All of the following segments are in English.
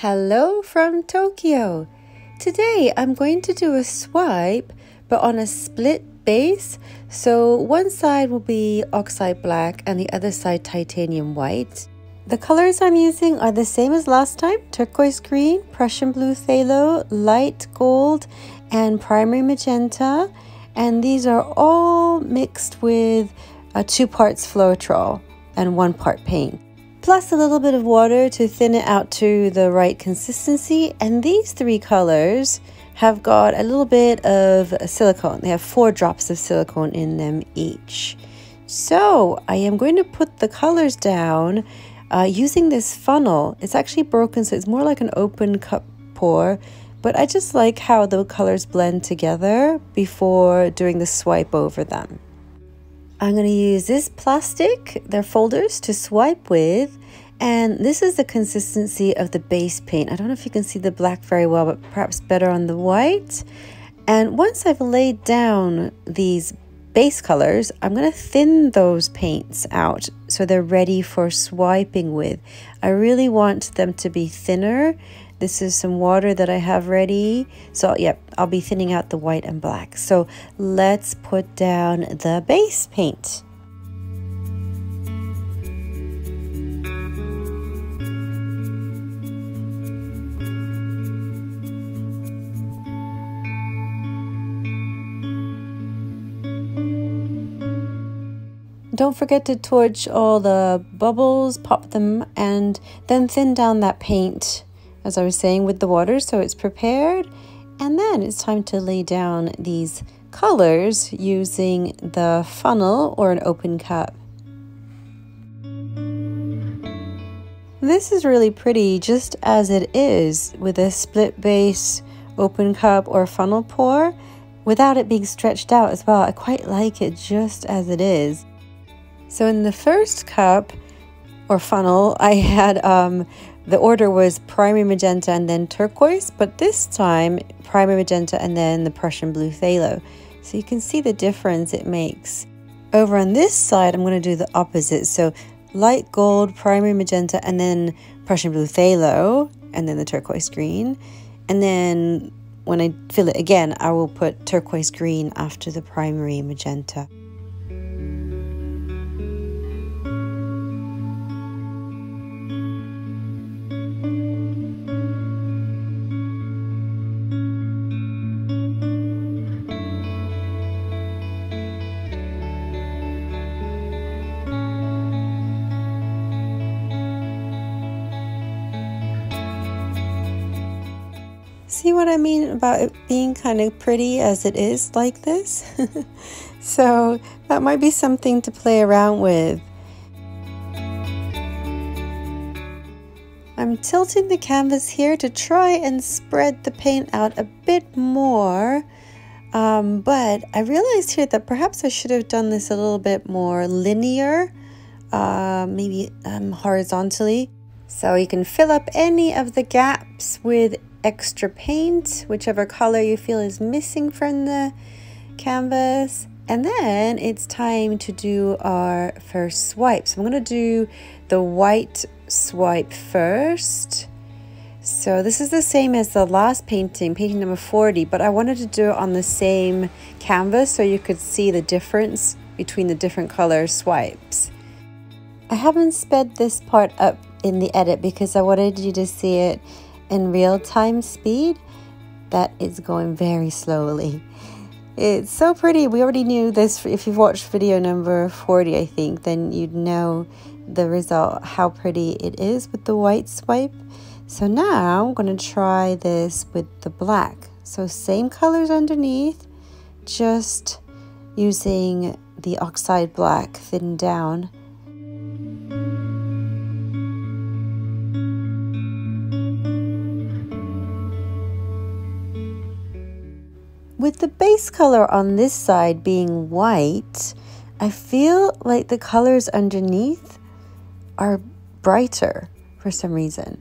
Hello from Tokyo! Today I'm going to do a swipe but on a split base, so one side will be Oxide Black and the other side Titanium White. The colors I'm using are the same as last time: Turquoise Green, Prussian Blue Phthalo, Light Gold and Primary Magenta, and these are all mixed with 2 parts Floetrol and 1 part paint, plus a little bit of water to thin it out to the right consistency. And these 3 colors have got a little bit of silicone. They have 4 drops of silicone in them each. So I am going to put the colors down using this funnel. It's actually broken, so it's more like an open cup pour, but I just like how the colors blend together before doing the swipe over them. I'm going to use this plastic, their folders, to swipe with, and this is the consistency of the base paint. I don't know if you can see the black very well, but perhaps better on the white. And once I've laid down these base colors, I'm going to thin those paints out so they're ready for swiping with. I really want them to be thinner. This is some water that I have ready. So yep, I'll be thinning out the white and black. So let's put down the base paint. Don't forget to torch all the bubbles, pop them, and then thin down that paint, as I was saying, with the water so it's prepared. And then it's time to lay down these colors using the funnel or an open cup. This is really pretty just as it is, with a split base, open cup or funnel pour, without it being stretched out as well. I quite like it just as it is. So in the first cup or funnel, I had the order was Primary Magenta and then Turquoise, but this time Primary Magenta and then the Prussian Blue Phthalo. So you can see the difference it makes. Over on this side, I'm going to do the opposite. So Light Gold, Primary Magenta, and then Prussian Blue Phthalo, and then the Turquoise Green. And then when I fill it again, I will put Turquoise Green after the Primary Magenta. See what I mean about it being kind of pretty as it is like this? So that might be something to play around with. I'm tilting the canvas here to try and spread the paint out a bit more, but I realized here that perhaps I should have done this a little bit more linear, maybe horizontally. So you can fill up any of the gaps with extra paint, whichever color you feel is missing from the canvas. And then it's time to do our first swipe. So I'm going to do the white swipe first. So this is the same as the last painting, painting number 40, but I wanted to do it on the same canvas so you could see the difference between the different color swipes. I haven't sped this part up in the edit because I wanted you to see it in real-time speed. That is going very slowly. It's so pretty. We already knew this. If you've watched video number 40, I think, then you'd know the result, how pretty it is with the white swipe. So now I'm going to try this with the black. So same colors underneath, just using the Oxide Black thinned down. With the base color on this side being white, I feel like the colors underneath are brighter for some reason.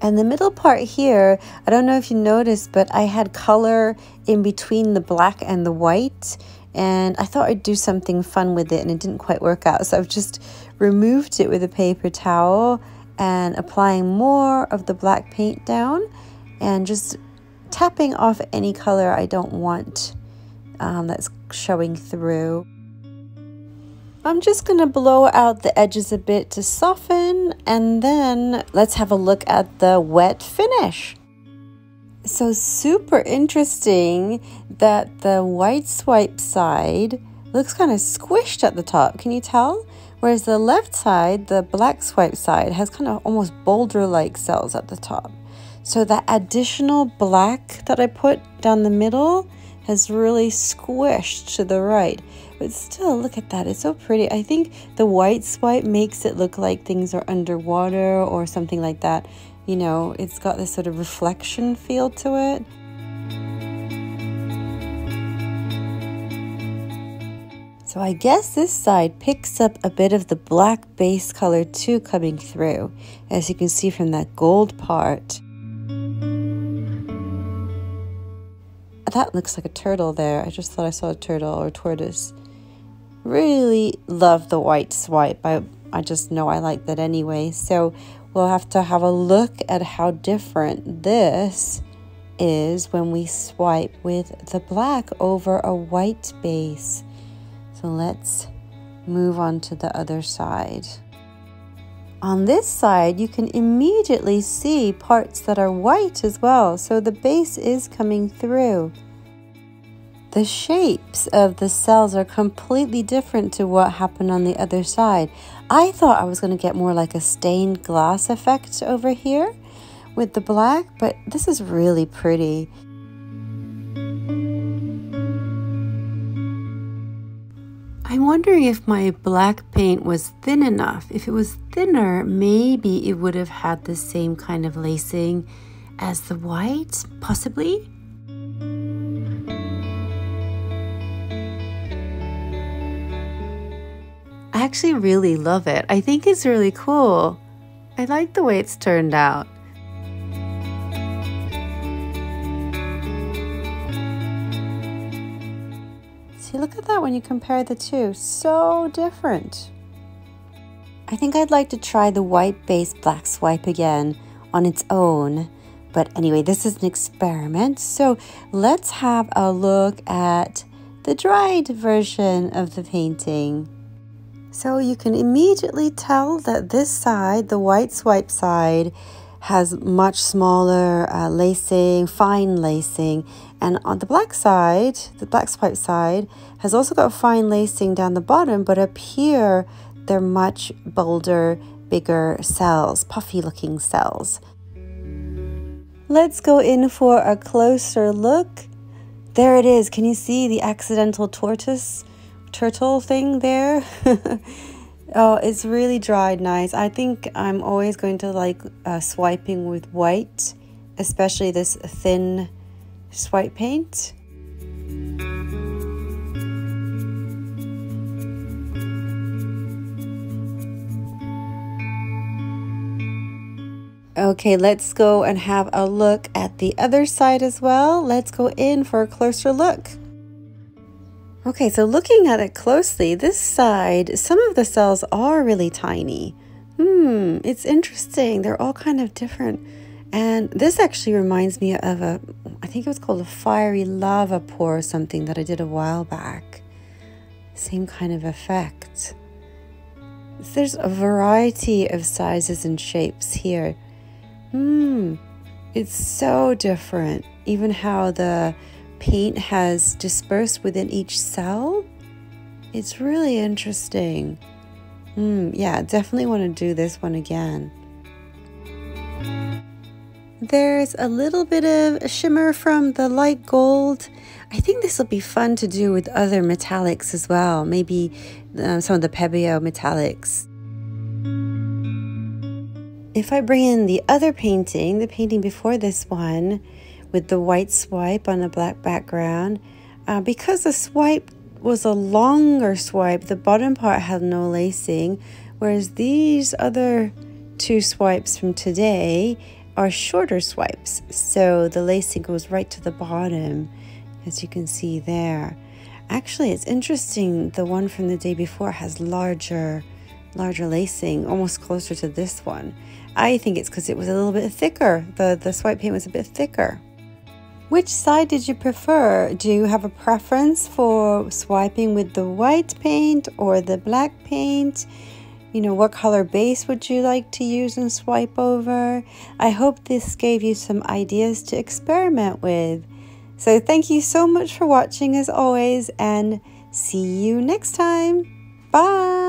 And the middle part here, I don't know if you noticed, but I had color in between the black and the white, and I thought I'd do something fun with it, and it didn't quite work out. So I've just removed it with a paper towel and applying more of the black paint down and just tapping off any color I don't want that's showing through. I'm just going to blow out the edges a bit to soften, and then let's have a look at the wet finish. So super interesting that the white swipe side looks kind of squished at the top, can you tell? Whereas the left side, the black swipe side, has kind of almost boulder-like cells at the top. So that additional black that I put down the middle has really squished to the right. But still, look at that, it's so pretty. I think the white swipe makes it look like things are underwater or something like that. You know, it's got this sort of reflection feel to it. So I guess this side picks up a bit of the black base color too coming through, as you can see from that gold part. That looks like a turtle there. I just thought I saw a turtle or a tortoise. Really love the white swipe. I just know I like that anyway. So we'll have to have a look at how different this is when we swipe with the black over a white base. So let's move on to the other side. On this side, you can immediately see parts that are white as well, so the base is coming through. The shapes of the cells are completely different to what happened on the other side. I thought I was going to get more like a stained glass effect over here with the black, but this is really pretty. I'm wondering if my black paint was thin enough. If it was thinner, maybe it would have had the same kind of lacing as the white, possibly. I actually really love it. I think it's really cool. I like the way it's turned out. Look at that when you compare the two, so different. I think I'd like to try the white base black swipe again on its own. But anyway, this is an experiment. So let's have a look at the dried version of the painting. So you can immediately tell that this side, the white swipe side, has much smaller lacing, fine lacing. And on the black side, the black swipe side, has also got fine lacing down the bottom, but up here, they're much bolder, bigger cells, puffy looking cells. Let's go in for a closer look. There it is. Can you see the accidental turtle thing there? Oh, it's really dried nice. I think I'm always going to like swiping with white, especially this thin swipe paint. Okay, let's go and have a look at the other side as well. Let's go in for a closer look. Okay, so looking at it closely, this side, some of the cells are really tiny. It's interesting. They're all kind of different. And this actually reminds me of a, I think it was called a fiery lava pour or something that I did a while back. Same kind of effect. There's a variety of sizes and shapes here. It's so different. Even how the paint has dispersed within each cell. It's really interesting. Yeah, definitely want to do this one again. There's a little bit of a shimmer from the light gold. I think this will be fun to do with other metallics as well. Maybe some of the Pebeo metallics. If I bring in the other painting, the painting before this one, with the white swipe on a black background. Because the swipe was a longer swipe, the bottom part had no lacing, whereas these other two swipes from today are shorter swipes. So the lacing goes right to the bottom, as you can see there. Actually, it's interesting, the one from the day before has larger lacing, almost closer to this one. I think it's because it was a little bit thicker. The swipe paint was a bit thicker. Which side did you prefer? Do you have a preference for swiping with the white paint or the black paint? You know, what color base would you like to use and swipe over? I hope this gave you some ideas to experiment with. So thank you so much for watching as always, and see you next time. Bye!